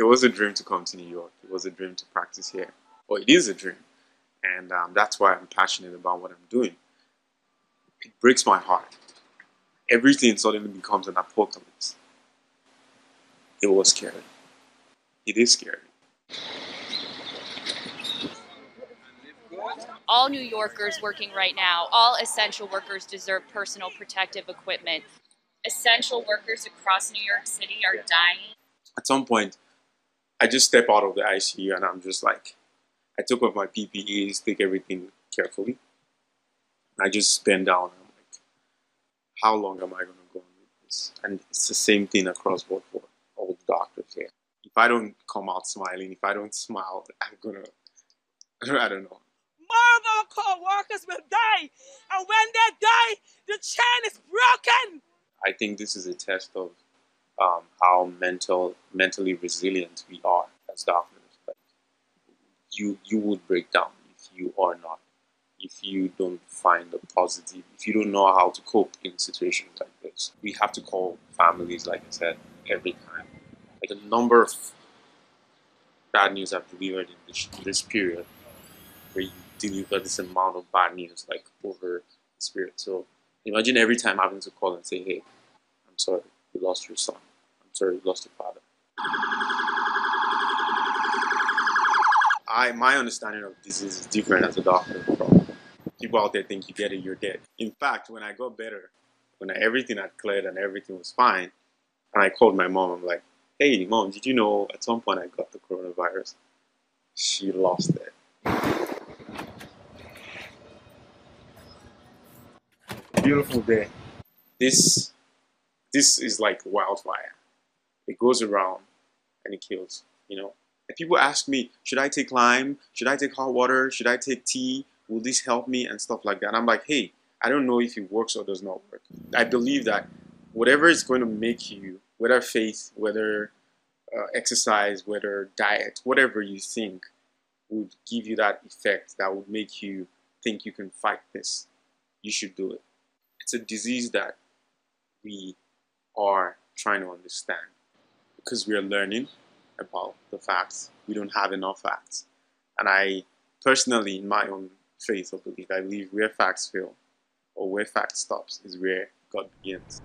It was a dream to come to New York. It was a dream to practice here. Well, it is a dream. And that's why I'm passionate about what I'm doing. It breaks my heart. Everything suddenly becomes an apocalypse. It was scary. It is scary. All New Yorkers working right now, all essential workers deserve personal protective equipment. Essential workers across New York City are dying. At some point, I just step out of the ICU and I'm just like, I took off my PPEs, take everything carefully. And I just bend down and I'm like, how long am I going to go on with this? And it's the same thing across board for all the doctors here. If I don't come out smiling, if I don't smile, I'm going to, I don't know. All non-core workers will die, and when they die, the chain is broken. I think this is a test of how mentally resilient we are as doctors. Like, you would break down if you are not, if you don't find the positive, if you don't know how to cope in situations like this. We have to call families, like I said, every time. Like the number of bad news I've delivered in this period, where you deliver this amount of bad news like over the spirit. So imagine every time having to call and say, hey, I'm sorry, you lost your son. I'm sorry, you lost your father. My understanding of this is different as a doctor. People out there think you get it, you're dead. In fact, when I got better, when everything had cleared and everything was fine, and I called my mom, I'm like, hey, mom, did you know at some point I got the coronavirus? She lost it. Beautiful day. This is like wildfire. It goes around and it kills, you know. And people ask me, should I take lime? Should I take hot water? Should I take tea? Will this help me? And stuff like that. And I'm like, hey, I don't know if it works or does not work. I believe that whatever is going to make you, whether faith, whether exercise, whether diet, whatever you think would give you that effect that would make you think you can fight this, you should do it. It's a disease that we are trying to understand because we are learning about the facts. We don't have enough facts. And I personally, in my own faith or belief, I believe where facts fail or where facts stops is where God begins.